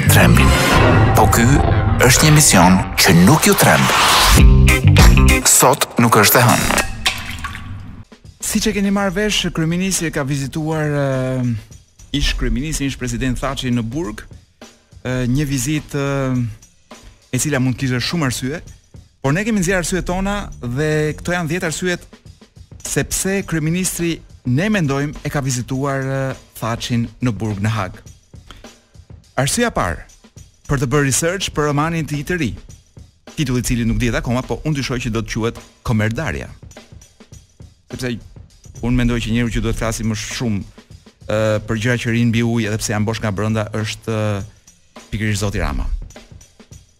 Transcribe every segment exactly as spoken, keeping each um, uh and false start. të trembin. Po ky është një mision që nuk ju tremb. Sot nuk është e hënë. Si që keni marrë vesh, kryeministri ka vizituar uh, ish kryeministri, ish president Thaçi në Burg, uh, një vizitë uh, e cila mund kishte shumë arsye, por ne kemi nxjerrë arsyet tona dhe këto janë dhjetë arsyet sepse kryeministri ne mendojmë e ka vizituar uh, Thaçin në Burg në Hag. Arsyeja e parë, për të bërë research për romanin të të ri, titulli i cilit nuk dihet akoma, po unë dyshoj që do të quhet Comer Daria. Sepse unë mendoj që njeriu që duhet të flasë më shumë uh, për gjëra që rinë mbi ujë, edhe pse janë bosh nga brenda, është uh, pikërisht zoti Rama.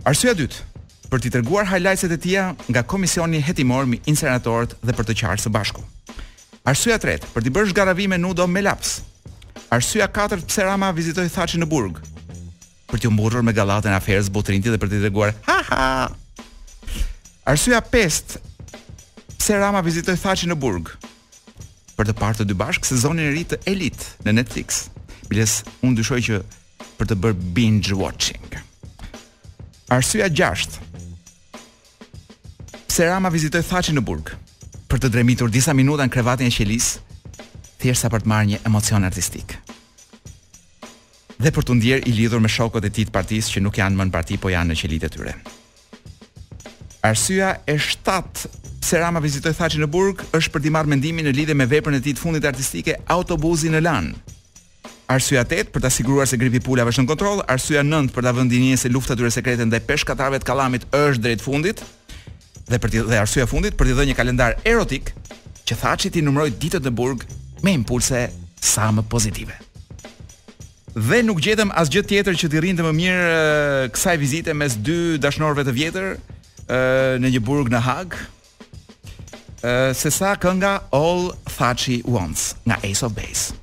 Arsyeja e dytë, për t'i treguar highlightset e tija nga komisioni hetimor me insenatorët dhe për të qartë së bashku. Arsyeja e tretë, për t'i bërë zgaravime nudo me laps. Arsyeja e katërt, pse Rama vizitoi Thaçin në Burg, për t'u mburrur me gallaten aferës botrinti dhe për t'i treguar ha ha. Arsyeja e pestë, pse Rama vizitoi Thaçin në Burg, për të parë të dy bashk sezonin e ri të Elite në Netflix. Biles unë dyshoj që për të bërë binge watching. Arsyeja e gjashtë, pse Rama vizitoi Thaçin në Burg, për të dremitur disa minuta në krevatin e qelisë, thjesht sa për të marrë një emocion artistik. Dhe për të ndjerë i lidhur me shokot e tij të partisë që nuk janë më në parti, po janë në qelitë e tyre. Arsyeja e shtatë, pse Rama vizitoi Thaçin në Burg, është për t'i marrë mendimin në lidhje me veprën e tij të fundit artistike Autobuzi në Lan. Arsyeja e tetë, për ta siguruar se gripi i pulave është në kontroll. Arsyeja e nëntë, për ta vënë dinje se lufta tyre sekrete ndaj peshkatarëve të Kallamit është drejt fundit. Dhe për t'i dhe arsyeja e fundit, për t'i dhënë një kalendar erotik që Thaçi t'i numëroj ditët në Burg me impulse sa më pozitive. Dhe nuk gjetëm asgjë tjetër që t'i rrinte më mirë uh, kësaj vizite mes dy dashnorëve të vjetër uh, në një burg në Hag, uh, sesa kënga All That She Wants nga Ace of Base.